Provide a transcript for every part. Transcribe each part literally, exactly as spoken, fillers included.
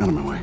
Out of my way.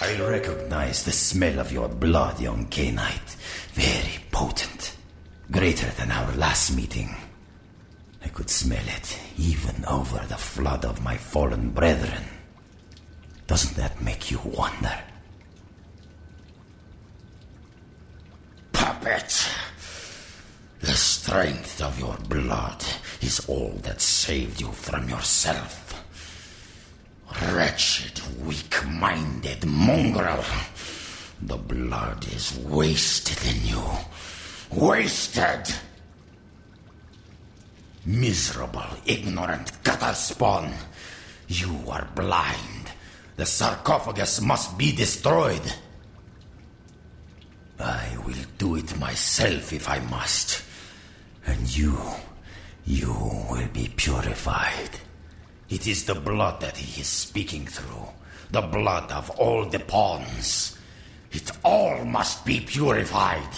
I recognize the smell of your blood, young Cainite. Very potent. Greater than our last meeting. I could smell it, even over the flood of my fallen brethren. Doesn't that make you wonder? Puppet! The strength of your blood is all that saved you from yourself. Wretched, weak-minded mongrel. The blood is wasted in you. Wasted! Miserable, ignorant gutter-spawn. You are blind. The sarcophagus must be destroyed. I will do it myself if I must. And you, you will be purified. It is the blood that he is speaking through. The blood of all the pawns. It all must be purified.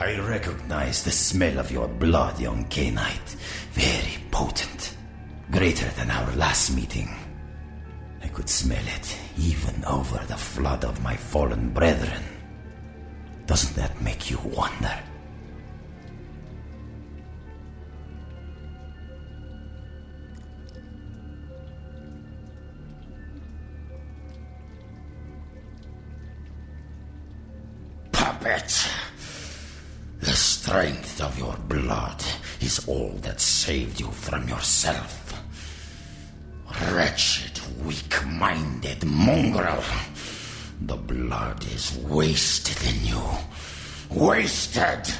I recognize the smell of your blood, young Cainite. Very potent. Greater than our last meeting. I could smell it, even over the flood of my fallen brethren. Doesn't that make you wonder? Puppet! The strength of your blood is all that saved you from yourself. Wretched, weak-minded mongrel. The blood is wasted in you. Wasted!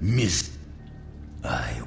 Miss... I...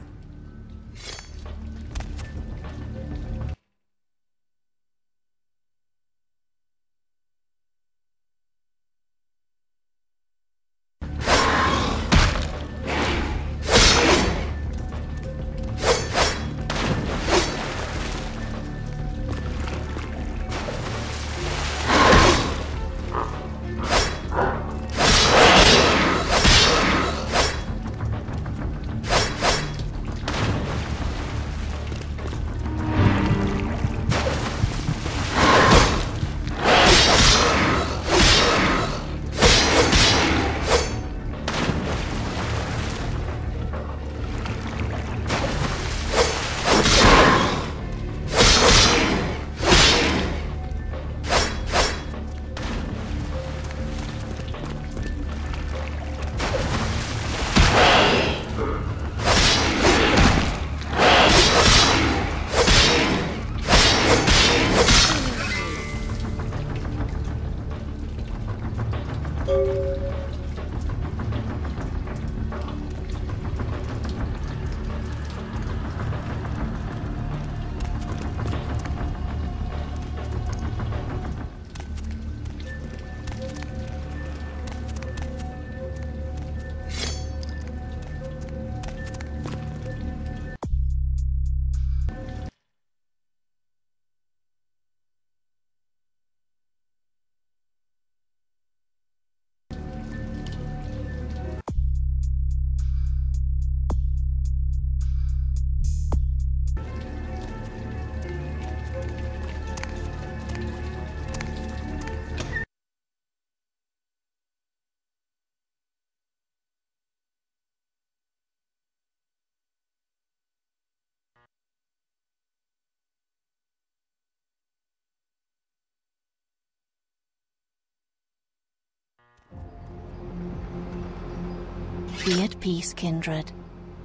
Be at peace, Kindred.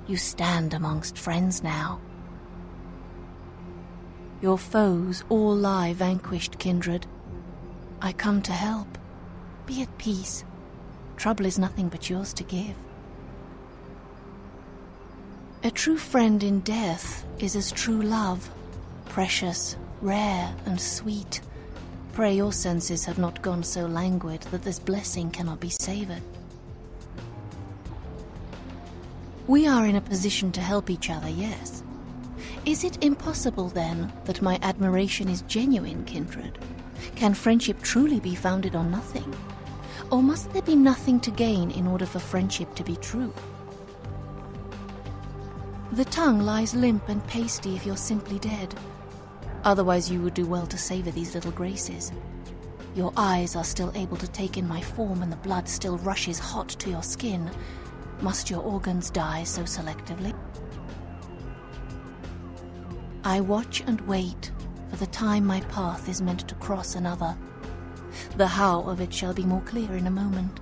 You stand amongst friends now. Your foes all lie vanquished, Kindred. I come to help. Be at peace. Trouble is nothing but yours to give. A true friend in death is as true love, precious, rare, and sweet. Pray your senses have not gone so languid that this blessing cannot be savoured. We are in a position to help each other, yes. Is it impossible, then, that my admiration is genuine, Kindred? Can friendship truly be founded on nothing? Or must there be nothing to gain in order for friendship to be true? The tongue lies limp and pasty if you're simply dead. Otherwise you would do well to savor these little graces. Your eyes are still able to take in my form and the blood still rushes hot to your skin. Must your organs die so selectively? I watch and wait for the time my path is meant to cross another. The how of it shall be more clear in a moment.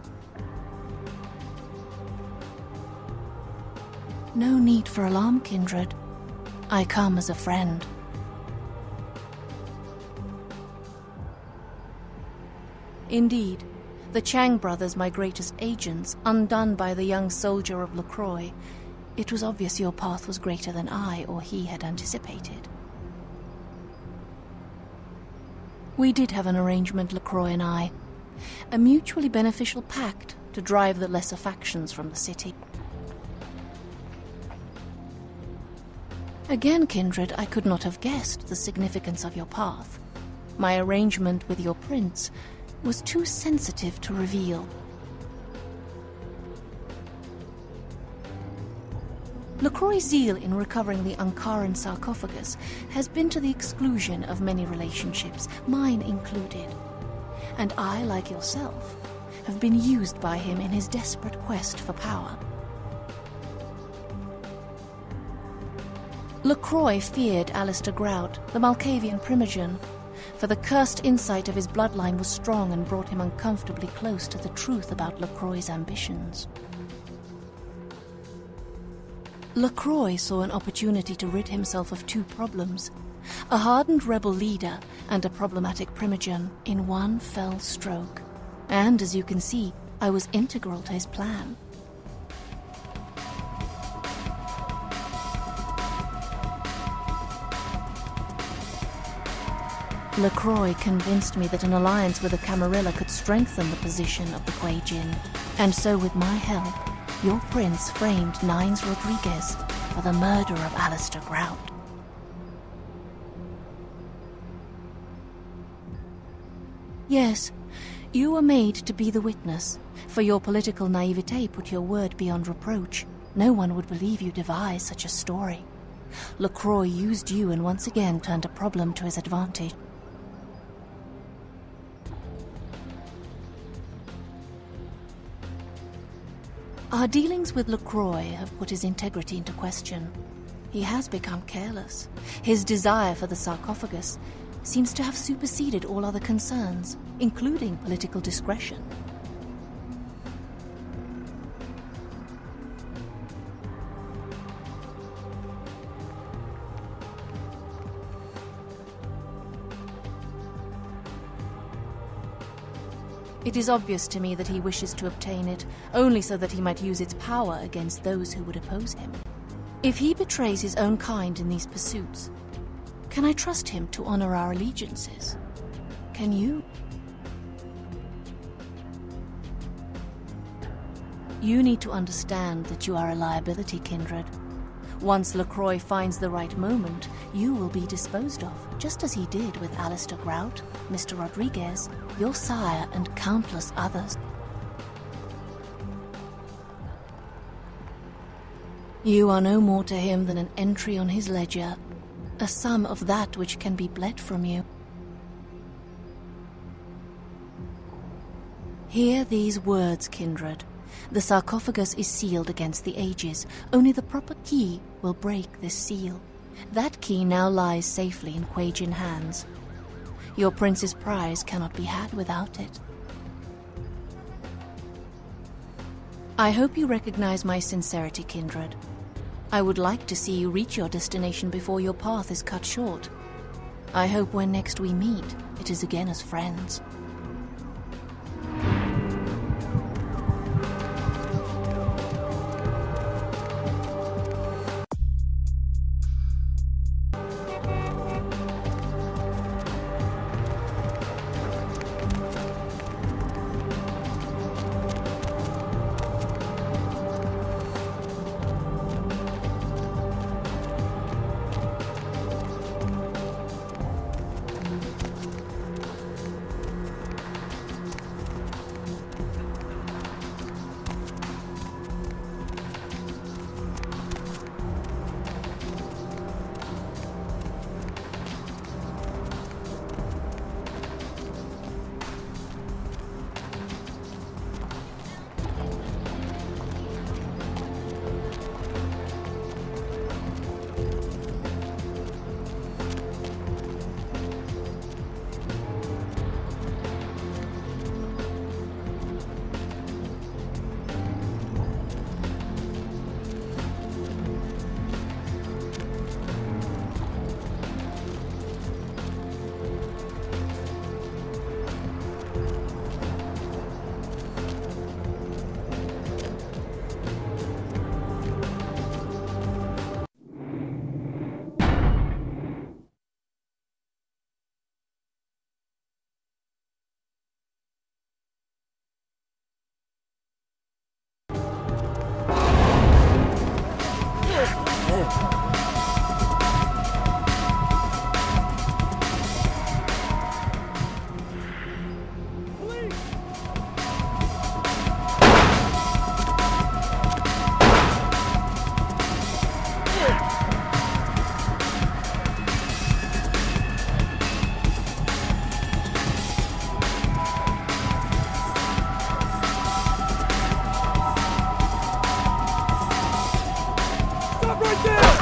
No need for alarm, Kindred. I come as a friend. Indeed. The Chang brothers, my greatest agents, undone by the young soldier of LaCroix. It was obvious your path was greater than I or he had anticipated. We did have an arrangement, LaCroix and I. A mutually beneficial pact to drive the lesser factions from the city. Again, Kindred, I could not have guessed the significance of your path. My arrangement with your prince was too sensitive to reveal. LaCroix's zeal in recovering the Ankaran sarcophagus has been to the exclusion of many relationships, mine included. And I, like yourself, have been used by him in his desperate quest for power. LaCroix feared Alistair Grout, the Malkavian primogen, for the cursed insight of his bloodline was strong and brought him uncomfortably close to the truth about LaCroix's ambitions. LaCroix saw an opportunity to rid himself of two problems, a hardened rebel leader and a problematic primogen, in one fell stroke. And, as you can see, I was integral to his plan. LaCroix convinced me that an alliance with the Camarilla could strengthen the position of the Kuei-Jin, and so with my help, your prince framed Nines Rodriguez for the murder of Alistair Grout. Yes, you were made to be the witness, for your political naivete put your word beyond reproach. No one would believe you devised such a story. LaCroix used you and once again turned a problem to his advantage. Our dealings with LaCroix have put his integrity into question. He has become careless. His desire for the sarcophagus seems to have superseded all other concerns, including political discretion. It is obvious to me that he wishes to obtain it, only so that he might use its power against those who would oppose him. If he betrays his own kind in these pursuits, can I trust him to honor our allegiances? Can you? You need to understand that you are a liability, Kindred. Once LaCroix finds the right moment, you will be disposed of, just as he did with Alistair Grout, Mister Rodriguez, your sire, and countless others. You are no more to him than an entry on his ledger, a sum of that which can be bled from you. Hear these words, Kindred. The sarcophagus is sealed against the ages. Only the proper key will break this seal. That key now lies safely in Kuei-Jin hands. Your prince's prize cannot be had without it. I hope you recognize my sincerity, Kindred. I would like to see you reach your destination before your path is cut short. I hope when next we meet, it is again as friends. Oh. Stop right there!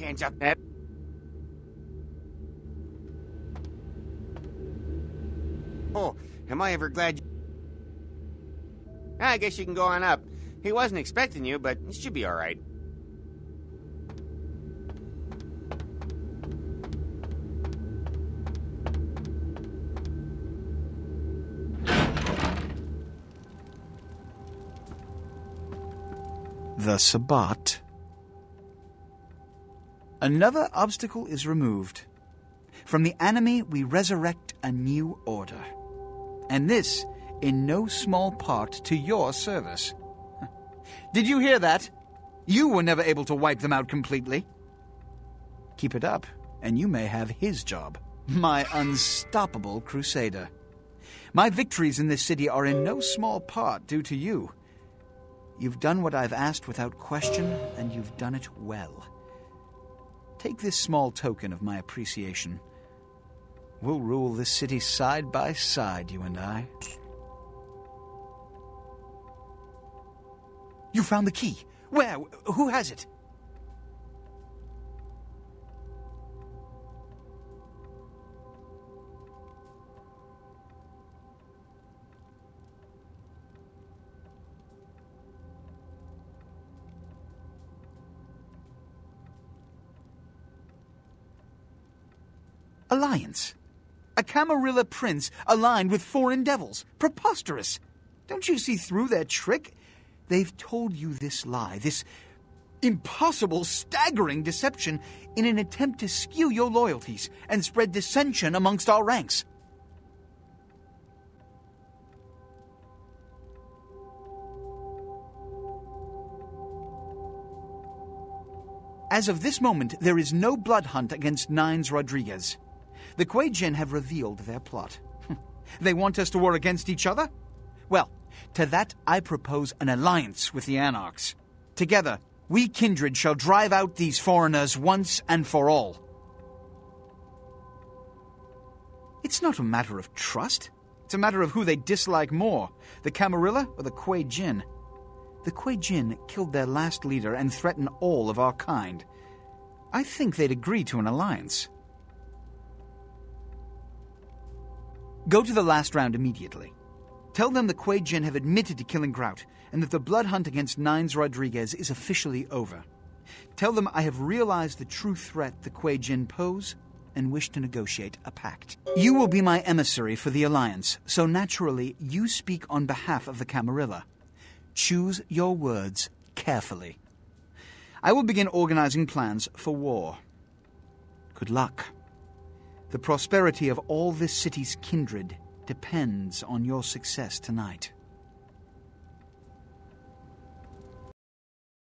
Hands up, man. Oh, am I ever glad you... I guess you can go on up. He wasn't expecting you, but it should be all right. The Sabbat. Another obstacle is removed. From the enemy we resurrect a new order. And this, in no small part, to your service. Did you hear that? You were never able to wipe them out completely. Keep it up, and you may have his job. My unstoppable crusader. My victories in this city are in no small part due to you. You've done what I've asked without question, and you've done it well. Take this small token of my appreciation. We'll rule this city side by side, you and I. You found the key. Where? Who has it? Alliance. A Camarilla prince aligned with foreign devils. Preposterous. Don't you see through their trick? They've told you this lie, this impossible, staggering deception in an attempt to skew your loyalties and spread dissension amongst our ranks. As of this moment, there is no blood hunt against Nines Rodriguez. The Kuei-Jin have revealed their plot. They want us to war against each other? Well, to that I propose an alliance with the Anarchs. Together, we Kindred shall drive out these foreigners once and for all. It's not a matter of trust. It's a matter of who they dislike more, the Camarilla or the Kuei-Jin. The Kuei-Jin killed their last leader and threaten all of our kind. I think they'd agree to an alliance. Go to the last round immediately. Tell them the Kuei-Jin have admitted to killing Grout, and that the blood hunt against Nines Rodriguez is officially over. Tell them I have realized the true threat the Kuei-Jin pose, and wish to negotiate a pact. You will be my emissary for the Alliance, so naturally you speak on behalf of the Camarilla. Choose your words carefully. I will begin organizing plans for war. Good luck. The prosperity of all this city's kindred depends on your success tonight.